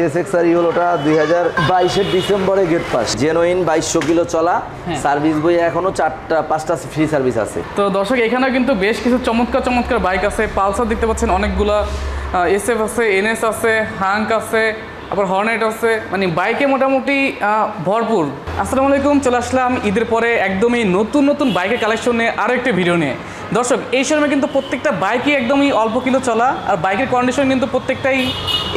GSXR ইউলোটা 2022 এর ডিসেম্বরে gate pass genuine 2200 kilo চলা সার্ভিস বই এখনো 4টা 5টা ফ্রি সার্ভিস আছে। তো দর্শক এখানে কিন্তু বেশ কিছু চমৎকার বাইক আছে, পালসার দেখতে পাচ্ছেন অনেকগুলা, এসএফ আছে, এনএস আছে, হাঙ্ক আছে, আবার হর্নেট আছে, মানে বাইকে মোটামুটি ভরপুর। আসসালামু আলাইকুম, চলে আসলাম ঈদের পরে একদমই নতুন বাইকের কালেকশন নিয়ে আরও একটা ভিডিও নিয়ে। দর্শক এই শোরুমে কিন্তু প্রত্যেকটা বাইকই একদমই অল্প কিলো চলা, আর বাইকের কন্ডিশন কিন্তু প্রত্যেকটাই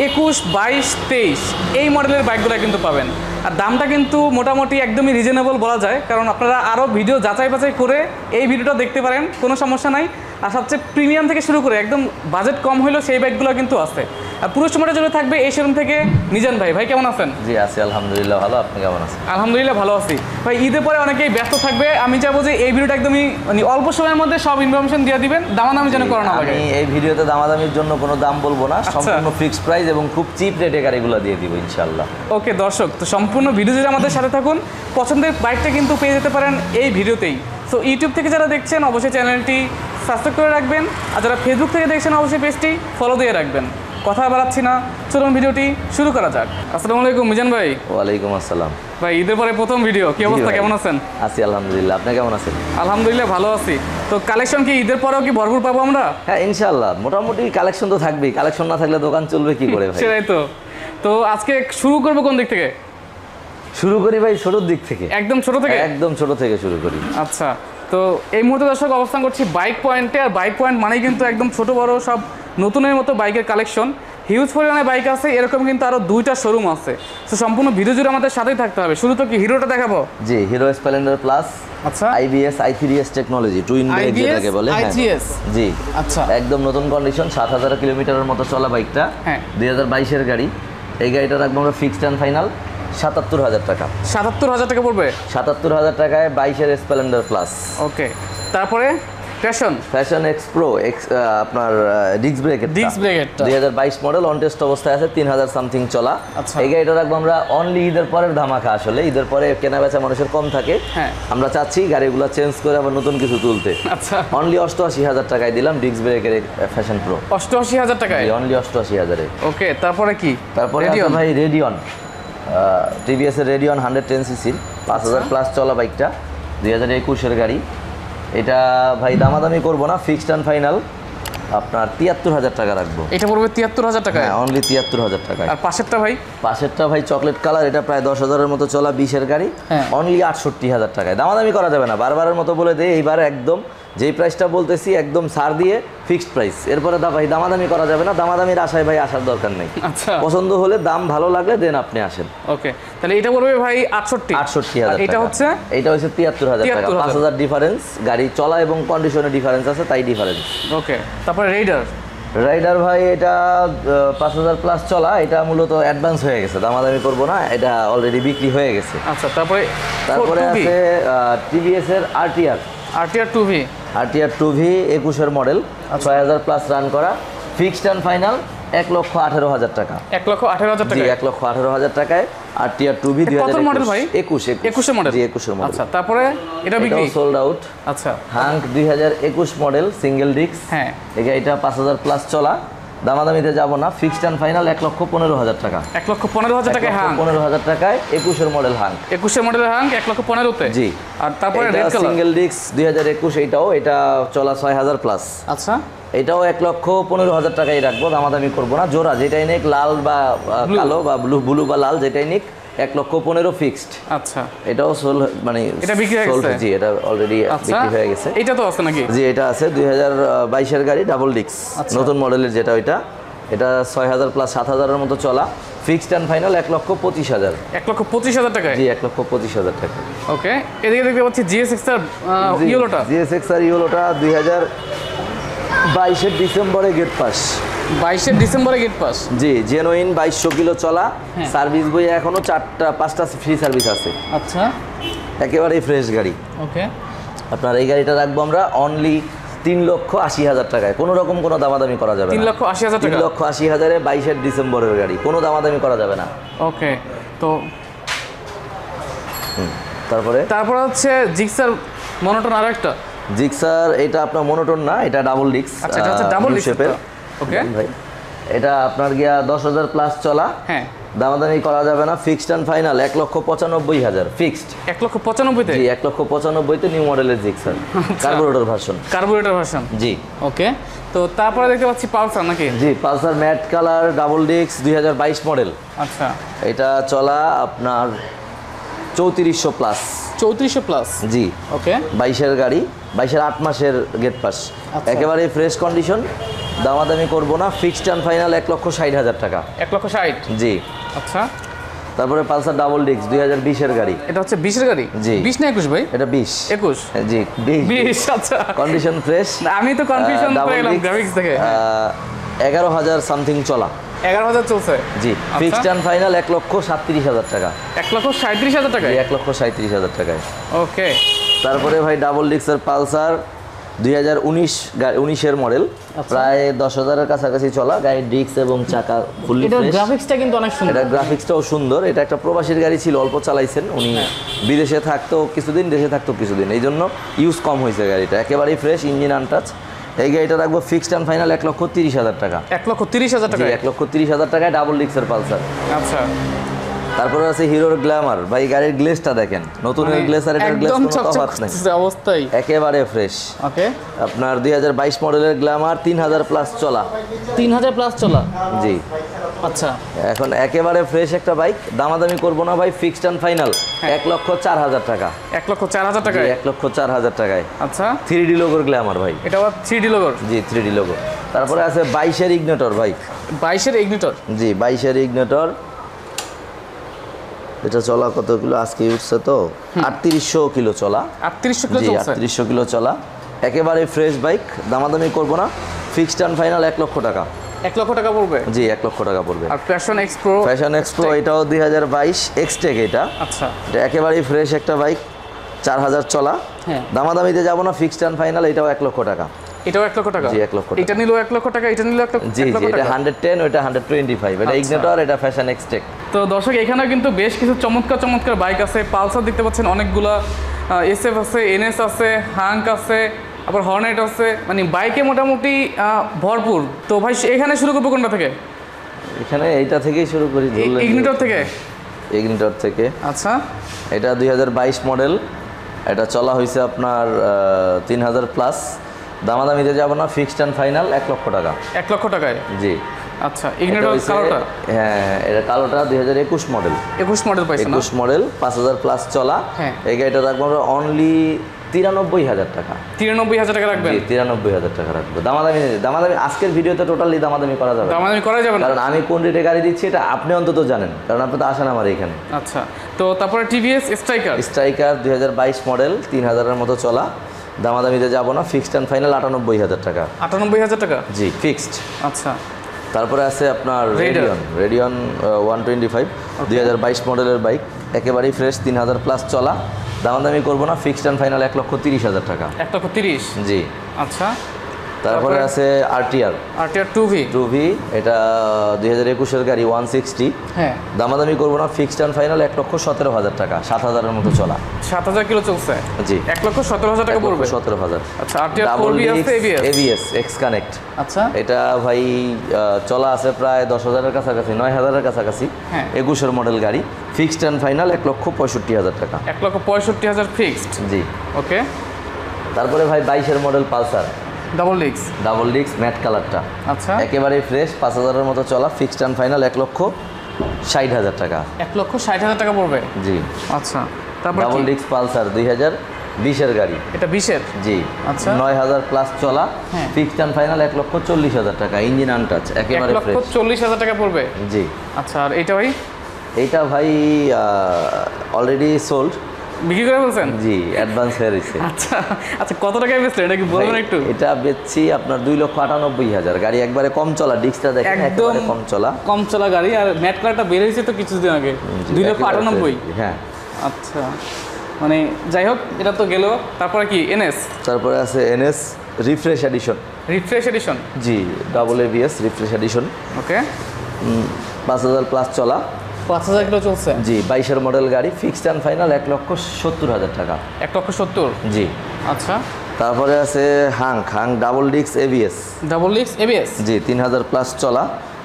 21, 22, 23 এই মডেলের বাইকগুলো কিন্তু পাবেন, আর দামটা কিন্তু মোটামুটি একদমই রিজনেবল বলা যায়, কারণ আপনারা আরও ভিডিও যাচাই করে এই ভিডিওটা দেখতে পারেন, কোনো সমস্যা নাই। আর সবচেয়ে প্রিমিয়াম থেকে শুরু করে একদম বাজেট কম হইলেও সেই বাইকগুলো কিন্তু আছে। আর পুরো সময়টার জন্য থাকবে এই শোরুম থেকে নিজান ভাই। ভাই কেমন আছেন? জি আছি আলহামদুলিল্লাহ ভালো, আপনি কেমন আছেন? আলহামদুলিল্লাহ ভালো আছি ভাই। ঈদের পরে অনেকেই ব্যস্ত থাকবে, আমি চাইবো যে এই ভিডিওটা একদমই মানে অল্প সময়ের মধ্যে সব ইনফরমেশন দিয়ে দিবেন, দামাদামি যেন করা না লাগে। আমি এই ভিডিওতে দামাদামির জন্য কোনো দাম বলবো না, সম্পূর্ণ ফিক্সড প্রাইস এবং খুব চিপ রেটে গাড়িগুলো দিয়ে দিব ইনশাআল্লাহ। ওকে দর্শক, তো সম্পূর্ণ ভিডিও জুড়ে আমাদের সাথে থাকুন, পছন্দের বাইকটা কিন্তু পেয়ে যেতে পারেন এই ভিডিওতেই। সো ইউটিউব থেকে যারা দেখছেন অবশ্যই চ্যানেলটি সাবস্ক্রাইব করে রাখবেন, আর যারা ফেসবুক থেকে দেখছেন অবশ্যই পেজটি ফলো দিয়ে রাখবেন। কথা বাড়াচ্ছি না, চলুন ভিডিওটি শুরু করা যাক। আসসালামু আলাইকুম মিজান ভাই। ওয়ালাইকুম আসসালাম ভাই, ঈদের পরে প্রথম ভিডিও, কি অবস্থা, কেমন আছেন? আছি আলহামদুলিল্লাহ, আপনি কেমন আছেন? আলহামদুলিল্লাহ ভালো আছি। তো কালেকশন কি ঈদের পরেও কি ভরপুর পাবো আমরা? হ্যাঁ ইনশাআল্লাহ, মোটামুটি কালেকশন তো থাকবেই, কালেকশন না থাকলে দোকান চলবে কি করে ভাই? সেটাই তো। তো আজকে শুরু করবো কোন দিক থেকে? শুরু করি ভাই ছোটোর দিক থেকে, একদম ছোট থেকে, একদম ছোট থেকে শুরু করি। আচ্ছা, তো এই মুহূর্তে দর্শক অবস্থান করছি বাইক পয়েন্টে, আর বাইক পয়েন্ট মানেই কিন্তু একদম ছোট বড় সব নতুনের মতো বাইকের কালেকশন হিউজ পরিমাণে বাইক আছে। এরকম কিন্তু আরও 2টা শোরুম আছে, তো সম্পূর্ণ ভিডিও জুড়ে আমাদের সাথেই থাকতে হবে। শুরু তো কি হিরোটা দেখাবো? জি, হিরো স্প্লেন্ডার প্লাস। আচ্ছা, আইবিএস আই3এস টেকনোলজি টুইন ব্রেক যেটাকে বলে। আইবিএস জি আচ্ছা, একদম নতুন কন্ডিশন, 7000 কিলোমিটারের মতো চলা বাইকটা, 2022 এর গাড়ি। এই গাড়িটা রাখবো আমরা ফিক্সড অ্যান্ড ফাইনাল ৭৭,০০০ টাকা। ৭৭,০০০ টাকা পড়বে? ৭৭,০০০ টাকায় 22 এর স্প্লেন্ডার প্লাস। ওকে, তারপরে ফ্যাশন এক্স প্রো আপনার ডিস্ক ব্রেকেট, 2022 মডেল, অন টেস্ট অবস্থায় আছে, 3000 সামথিং চলা। এই গাড়িটা রাখবো আমরা অনলি ঈদের পরের ধামাকা। আসলে ঈদের পরে কেনাবেচা মানুষের কম থাকে, আমরা চাচ্ছি গাড়িগুলো চেঞ্জ করে আবার নতুন কিছু তুলতে। আচ্ছা, অনলি ৮৮,০০০ টাকায় দিলাম ডিস্ক ব্রেকের ফ্যাশন প্রো। ৮৮,০০০ টাকায় অনলি, ৮৮,০০০-এ। ওকে, তারপরে কি? তারপরে ভাই রেডিয়ন, টিভিএস এর রেডিয়ন 110 সিসির, 5000 প্লাস চলা বাইকটা, 2021-এর গাড়ি। এটা ভাই দামাদামি করব না, ফিক্সড অ্যান্ড ফাইনাল আপনার ৭৩,০০০ টাকা রাখবো। এটা পড়বে ৭৩,০০০ টাকা? হ্যাঁ অনলি ৭৩,০০০ টাকা। আর পাশেরটা ভাই? পাশেরটা ভাই চকলেট কালার, এটা প্রায় 10,000-এর মতো চলা, 20-এর গাড়ি, অনলি ৬৮,০০০ টাকায়। দামাদামি করা যাবে না, বারবারের মতো বলে দেয়, এইবার একদম যেই প্রাইসটা বলতেছি একদম ছাড় দিয়ে ফিক্সড প্রাইস। এরপরে ভাই দামাদামি করা যাবে না, দামাদামির আশায় ভাই আসার দরকার নেই। আচ্ছা, পছন্দ হলে, দাম ভালো লাগলে দেন আপনি আসেন। ওকে, তাহলে এটা পড়বে ভাই ৬৮,০০০। এটা হচ্ছে ৭৩,০০০ টাকা, ৫,০০০ ডিফারেন্স, গাড়ি চলা এবং কন্ডিশনে ডিফারেন্স আছে, তাই ডিফারেন্স। ওকে, তারপরে রাইডার ভাই, এটা 5000 প্লাস চলা, এটা মূলত অ্যাডভান্স হয়ে গেছে, দামাদামি করব না, এটা অলরেডি বিক্রি হয়ে গেছে। আচ্ছা, তারপরে আছে টিভিএস এর RTR 2V 21-এর মডেল, 6000 প্লাস রান করা, ফিক্সড অ্যান্ড ফাইনাল ১,১৮,০০০ টাকা। ১,১৮,০০০ টাকা? ১,১৮,০০০ টাকায় RTR 2V 2021-এর মডেল। আচ্ছা, তারপরে এটা বিক্রি, সোল্ড আউট। আচ্ছা, হাঙ্ক 2021 মডেল, সিঙ্গেল ডিস্ক, হ্যাঁ এটা 5000 প্লাস চলা, দামাদামিতে যাব না, ফিক্সড অ্যান্ড ফাইনাল ১,১৫,০০০ টাকা। ১,১৫,০০০ টাকায় হাঙ্ক, ১,১৫,০০০ টাকায় 21-এর মডেল হাঙ্ক, 21-এর হাঙ্ক ১,১৫,০০০-তে। জি, আর তারপরে রেড কালার সিঙ্গেল ডিস্ক 2021, এটাও এটা চলা ৬,০০০ প্লাস। আচ্ছা, এটাও ১,১৫,০০০ টাকায় রাখবো, দামাদামি করব না, জোড়া যেটাই নিক, লাল বা কালো বা ব্লু বা লাল যেটাই নিক, ১,১৫,০০০ ফিক্সড। আচ্ছা, এটাও সোল মানে এটা বিক্রি হয়ে গেছে? জি, এটা অলরেডি বিক্রি হয়ে গেছে। এটা তো আছে নাকি? জি, এটা আছে, 2022-এর গাড়ি, ডাবল ডিস্ক, নতুন মডেলের যেটা ওইটা, এটা ৬,০০০ প্লাস ৭,০০০-এর মতো চলা, ফিক্সড অ্যান্ড ফাইনাল ১,২৫,০০০। ১,২৫,০০০ টাকা? জি, ১,২৫,০০০ টাকা। ওকে, এদিকে দেখতে পাচ্ছি GSXR ইউলোটা 2022-এর ডিসেম্বরে গেট পাস। 22 ডিসেম্বরে গেট পাস? জি, জেনুইন 2200 কিলো চলা, সার্ভিস বই এখনো 4টা 5টা ফ্রি সার্ভিস আছে। আচ্ছা, একেবারে ফ্রেশ গাড়ি। ওকে, আপনার এই গাড়িটা রাখবো আমরা অনলি ৩,৮০,০০০ টাকায়, কোনো রকম কোনো দামাদামি করা যাবে না। ৩,৮০,০০০ টাকা? ৩,৮০,০০০-এ 22 ডিসেম্বরের গাড়ি, কোনো দামাদামি করা যাবে না। ওকে, তো তারপরে হচ্ছে জিক্সার মনোটন, আরেকটা জিক্সার। এটা আপনার মনোটন না, এটা ডাবল ডিস্ক। আচ্ছা, এটা হচ্ছে ডাবল ডিস্ক। ওকে ভাই, এটা আপনার গিয়া 10,000 প্লাস চলা, হ্যাঁ দামাদানি করা যাবে না, ফিক্সড এন্ড ফাইনাল ১,৯৫,০০০ ফিক্সড। ১,৯৫,০০০ জি, ১,৯৫,০০০ তে নিউ মডেলের Gixxer carburettor version. Carburettor version, জি ওকে। তো তারপরে দেখতে পাচ্ছি পালসার নাকি? জি, Pulsar matte colour double disc ২০২২ model. আচ্ছা, এটা চলা আপনার ৩৪০০ প্লাস। ৩৪০০ প্লাস, জি ওকে। ২২ এর গাড়ি, ২২ এর ৮ মাসের গেট পাস, একেবারে ফ্রেশ কন্ডিশন। দামাদামি করব না, ফিক্সড এন্ড ফাইনাল ১,৬০,০০০ টাকা। ১,৬০,০০০, জি আচ্ছা। তারপরে পালসার ডাবল ডিস্ক ২০২০ এর গাড়ি। এটা হচ্ছে ২০ এর গাড়ি? জি, ২০ না ২১ ভাই? এটা ২০। ২১, জি ২০। আচ্ছা, কন্ডিশন ফ্রেশ। আমি তো কনফিউশন হয়ে গেলাম গ্রাফিক্স দেখে। ১১,০০০ সামথিং চলা। ১১,০০০ চলছে, জি। ফিক্সড এন্ড ফাইনাল ১,৩৭,০০০ টাকা। ১,৩৭,০০০ টাকা? জি, ১,৩৭,০০০ টাকায় ওকে। তারপরে ভাই ডাবল ডিস্কের পালসার 2019 এর মডেল, প্রায় 10,000 এর কাছাকাছি চলা। গাড়ির ডিস্ক এবং চাকা ফুললি ফ্রেশ। এটা গ্রাফিক্সটা কিন্তু অনেক সুন্দর। এটা গ্রাফিক্সটাও সুন্দর। এটা একটা প্রবাসীর গাড়ি ছিল, অল্প চালাইছেন উনি, বিদেশে থাকতো কিছুদিন, দেশে থাকতো কিছুদিন, এই জন্য ইউজ কম হয়েছে গাড়িটা। একেবারেই ফ্রেশ, ইঞ্জিন আনটাচ। এই গাড়িটা রাখবো ফিক্সড এন্ড ফাইনাল ১,৩০,০০০ টাকা। ১,৩০,০০০ টাকা? ১,৩০,০০০ টাকায় ডাবল ডিস্কের পালসার। আচ্ছা, তারপরে আছে হিরোর গ্ল্যামার। ভাই গাড়ির গ্লেসটা দেখেন, নতুন এর গ্লেস আর এটার গ্লেস কোনো তফাৎ নাই, অবস্থাই একেবারে ফ্রেশ ওকে। আপনার 2022 মডেলের গ্ল্যামার, ৩,০০০ প্লাস চলা। ৩,০০০ প্লাস চলা, জি আচ্ছা। এখন একেবারে ফ্রেশ একটা বাইক, দামাদামি করব না ভাই। ফিক্সড এন্ড ফাইনাল ১,০৪,০০০ টাকা। ১,০৪,০০০ টাকা? ১,০৪,০০০ টাকায়। আচ্ছা, 3D লোগোর গ্ল্যামার ভাই। এটা আবার 3D লোগোর? জি, 3D লোগো। তারপরে আছে 22 এর ইগনিটর ভাই। 22 এর ইগনিটর? জি, 22 এর ইগনিটর। এটা চলা কতগুলো আজকে উঠছে তো? ৩৮০০ কিলো চলা। ৩৮০০ কিলো চলছে? ৩৮০০ কিলো চলা, একেবারে ফ্রেশ বাইক। দামাদামি করব না, ফিক্সড এন্ড ফাইনাল ১,০০,০০০ টাকা। ১,০০,০০০ টাকা পড়বে? জি, ১,০০,০০০ টাকা পড়বে। আর প্যাশন এক্সপ্রো? প্যাশন এক্সপ্রো, এটাও ২০২২ এক্সটেক এটা। আচ্ছা, এটা একেবারে ফ্রেশ একটা বাইক, ৪,০০০ চলা। হ্যাঁ, দামাদামিতে যাব না, ফিক্সড এন্ড ফাইনাল এটাও ১,০০,০০০ টাকা। এটাও ১,০০,০০০ টাকা? জি, ১,০০,০০০। এটা নিলো ১,০০,০০০ টাকা, এটা নিলো ১,০০,০০০ টাকা। জি জি, এটা 110, ওটা 125। এটা ইগনিটর, এটা ফ্যাশন এক্সটেক। তো দর্শক, এখানেও কিন্তু বেশ কিছু চমৎকার চমৎকার বাইক আছে। পালসার দেখতে পাচ্ছেন অনেকগুলা, এসএফ আছে, এনএস আছে, হাঙ্ক আছে, আবার হর্নেট আছে, মানে বাইকে মোটামুটি ভরপুর। তো ভাই এখানে শুরু করবো কোনটা থেকে? এখানে এইটা থেকেই শুরু করি, ইগনিটর থেকে। ইগনিটর থেকে, আচ্ছা। এটা 2022 মডেল, এটা চলা হয়েছে আপনার ৩,০০০ প্লাস। দামাদামিতে যাব না, ফিক্সড এন্ড ফাইনাল ১,০০,০০০ টাকা। ১,০০,০০০ টাকায়? জি আচ্ছা। ইগনিটর কালোটা? হ্যাঁ, এটা কালোটা 2021 মডেল। 21 মডেল পাইছেন? 21 মডেল, ৫,০০০ প্লাস চলা। হ্যাঁ, এই গাড়িটা রাখবো আমরা অনলি ৯৩,০০০ টাকা। ৯৩,০০০ টাকা রাখবেন? জি, ৯৩,০০০ টাকা রাখবো। দামাদামি, দামাদামি আজকের ভিডিওতে টোটালি দামাদামি করা যাবে? দামাদামি করা যাবে না, কারণ আমি কোন রেটে গাড়ি দিচ্ছি এটা আপনি অন্তত জানেন, কারণ আপনি তো আসেন আমার এখানে। আচ্ছা, তো তারপরে টিভিএস স্ট্রাইকার? স্ট্রাইকার ২০২২ মডেল, ৩,০০০ মতো চলা। দামাদামিতে যাব না, ফিক্সড এন্ড ফাইনাল ৯৮,০০০ টাকা। ৯৮,০০০ টাকা? জি, ফিক্সড। আচ্ছা, তারপরে আছে আপনার রেডিয়ন। রেডিয়ন 125, ২০২২ মডেলের বাইক, একেবারেই ফ্রেশ, ৩,০০০ প্লাস চলা। দামাদামি করব না, ফিক্সড এন্ড ফাইনাল ১,৩০,০০০ টাকা। ১,৩০,০০০? জি আচ্ছা। তারপরে আছে আরটিআর। আরটিআর 2V, এটা 2021 এর গাড়ি, 160। হ্যাঁ, দামাদামি করব না, ফিক্সড এন্ড ফাইনাল ১,১৭,০০০ টাকা। ৭,০০০ এর মতো চলা। ৭,০০০ কিলো চলছে? জি, ১,১৭,০০০ টাকা পড়বে? ১,১৭,০০০। আচ্ছা, আরটিআর 4V আছে, ABS এক্স কানেক্ট। আচ্ছা, এটা ভাই চলা আছে প্রায় 10,000 এর কাছাকাছি, 9,000 এর কাছাকাছি। হ্যাঁ, 21 এর মডেল গাড়ি, ফিক্সড এন্ড ফাইনাল ১,৬৫,০০০ টাকা। ১,৬৫,০০০ ফিক্সড, জি ওকে। তারপরে ভাই 22 এর model Pulsar double disc. Double disc matte কালারটা, আচ্ছা, একেবারে ফ্রেশ, ৫,০০০ মতো চলা। ফিক্সড এন্ড ফাইনাল ১,৬০,০০০ টাকা। ১,৬০,০০০ টাকা পড়বে? জি আচ্ছা। তারপর ডাবল ডিস্ক পালসার 2020 এর গাড়ি। এটা 20 এর? জি আচ্ছা, ৯,০০০ প্লাস চলা। হ্যাঁ, ফিক্সড এন্ড ফাইনাল ১,৪০,০০০ টাকা। ইঞ্জিন আনটাচ, একেবারে ফ্রেশ। ১,৪০,০০০ টাকা পড়বে? জি আচ্ছা। আর এটা ভাই? এইটা ভাই অলরেডি সোল্ড, বিক্রি করে বলছেন? জি, অ্যাডভান্স হয়ে রয়েছে। আচ্ছা আচ্ছা, কত টাকায় বেচলেন এটা কি বলবেন একটু? এটা বেচছি আপনার ২,৯৮,০০০। গাড়ি একবারে কম চলা, ডিস্কটা দেখেন একেবারে কম চলা। কম চলা গাড়ি, আর ম্যাট কালারটা বের হয়েছে তো কিছুদিন আগে, ২,৯৮,০০০। হ্যাঁ আচ্ছা, মানে যাই হোক, এটা তো গেল। তারপরে কি? এনএস। তারপরে আছে NS refresh edition. Refresh edition? জি, double ABS refresh edition okay. ৫,০০০ প্লাস চলা। ৫,০০০ কিলো চলছে? জি, 22 মডেল গাড়ি, ফিক্সড এন্ড ফাইনাল ১,৭০,০০০ টাকা। ১,৭০,০০০? জি আচ্ছা। তারপরে আছে Hunk. Hunk double disc, ABS। Double disc ABS? জি, ৩,০০০ প্লাস চলা।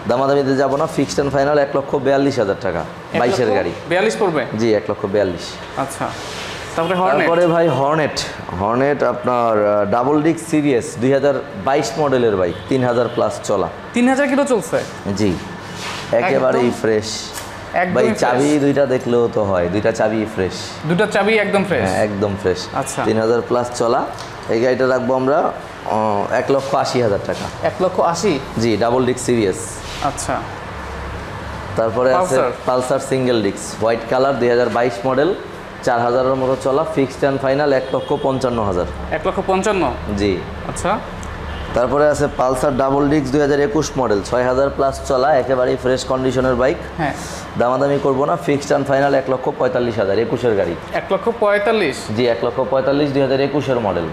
দামাদামিতে যাব না, ফিক্সড এন্ড ফাইনাল 1,42,000 টাকা 22 এর গাড়ি 42 পড়বে। জি 1,42,000। আচ্ছা তারপরে হর্নেট, তারপরে ভাই হর্নেট, হর্নেট আপনার ডাবল ডিক সিরিজ 2022 মডেলের বাইক 3000 প্লাস চলা, 3000 কিলো চলছে। জি একেবারেই ফ্রেশ ভাই, চাবি দুইটা দেখলেও তো হয়, দুইটা চাবি ফ্রেশ, দুটো চাবি একদম ফ্রেশ, একদম ফ্রেশ। আচ্ছা 3000 প্লাস চলা, এই গাড়িটা রাখবো আমরা 1,80,000 টাকা। 1,80,000? জি ডাবল ডিক সিরিজ। আচ্ছা তারপরে আছে পালসার সিঙ্গেল ডিক্স হোয়াইট কালার 2022 মডেল 4000 এর মতো চলা, ফিক্সড এন্ড ফাইনাল 1,55,000। 1,55,000? জি। আচ্ছা তারপরে আছে পালসার ডাবল ডিক্স 2021 মডেল 6000 প্লাস চলা, একেবারেই ফ্রেশ কন্ডিশনের বাইক। হ্যাঁ দামাদামি করবো না, ফিক্সড এন্ড ফাইনাল 1,45,000, 21 এর গাড়ি। 1,45,000? জি 1,45,000 2021 এর মডেল।